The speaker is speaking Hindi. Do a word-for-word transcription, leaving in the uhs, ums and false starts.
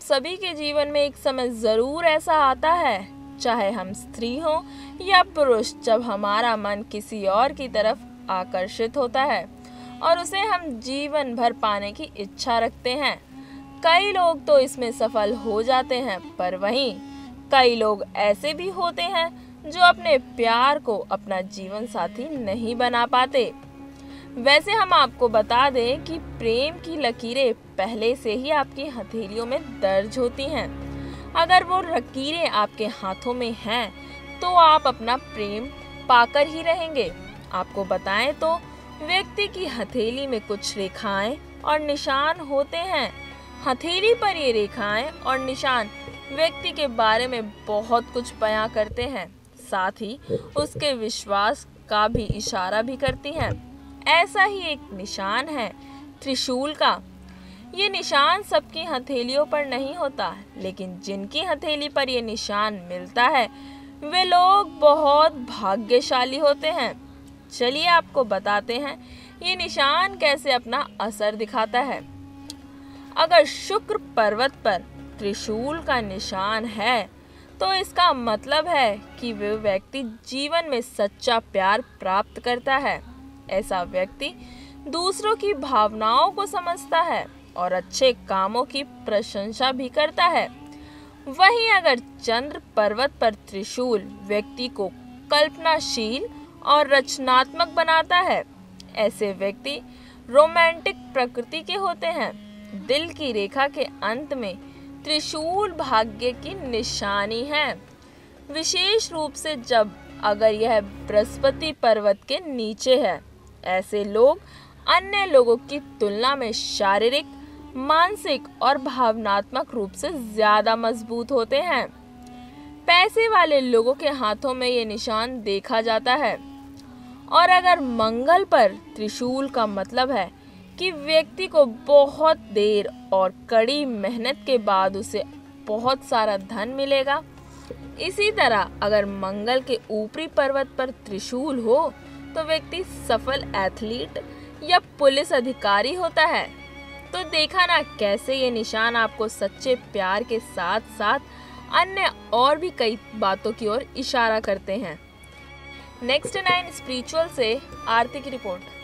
हम सभी के जीवन में एक समय ज़रूर ऐसा आता है, चाहे हम स्त्री हों या पुरुष, जब हमारा मन किसी और की तरफ आकर्षित होता है और उसे हम जीवन भर पाने की इच्छा रखते हैं। कई लोग तो इसमें सफल हो जाते हैं, पर वहीं कई लोग ऐसे भी होते हैं जो अपने प्यार को अपना जीवन साथी नहीं बना पाते। वैसे हम आपको बता दें कि प्रेम की लकीरें पहले से ही आपकी हथेलियों में दर्ज होती हैं। अगर वो लकीरें आपके हाथों में हैं तो आप अपना प्रेम पाकर ही रहेंगे। आपको बताएं तो व्यक्ति की हथेली में कुछ रेखाएं और निशान होते हैं। हथेली पर ये रेखाएं और निशान व्यक्ति के बारे में बहुत कुछ बयां करते हैं, साथ ही उसके विश्वास का भी इशारा भी करती हैं। ऐसा ही एक निशान है त्रिशूल का। ये निशान सबकी हथेलियों पर नहीं होता, लेकिन जिनकी हथेली पर ये निशान मिलता है वे लोग बहुत भाग्यशाली होते हैं। चलिए आपको बताते हैं ये निशान कैसे अपना असर दिखाता है। अगर शुक्र पर्वत पर त्रिशूल का निशान है तो इसका मतलब है कि वह व्यक्ति जीवन में सच्चा प्यार प्राप्त करता है। ऐसा व्यक्ति दूसरों की भावनाओं को समझता है और अच्छे कामों की प्रशंसा भी करता है। वहीं अगर चंद्र पर्वत पर त्रिशूल व्यक्ति को कल्पनाशील और रचनात्मक बनाता है। ऐसे व्यक्ति रोमांटिक प्रकृति के होते हैं। दिल की रेखा के अंत में त्रिशूल भाग्य की निशानी है, विशेष रूप से जब अगर यह बृहस्पति पर्वत के नीचे है। ऐसे लोग अन्य लोगों की तुलना में शारीरिक, मानसिक और भावनात्मक रूप से ज़्यादा मजबूत होते हैं। पैसे वाले लोगों के हाथों में ये निशान देखा जाता है। और अगर मंगल पर त्रिशूल का मतलब है कि व्यक्ति को बहुत देर और कड़ी मेहनत के बाद उसे बहुत सारा धन मिलेगा। इसी तरह अगर मंगल के ऊपरी पर्वत पर त्रिशूल हो तो व्यक्ति सफल एथलीट या पुलिस अधिकारी होता है। तो देखा ना कैसे ये निशान आपको सच्चे प्यार के साथ साथ अन्य और भी कई बातों की ओर इशारा करते हैं। नेक्स्ट नाइन स्पिरिचुअल से आरती की रिपोर्ट।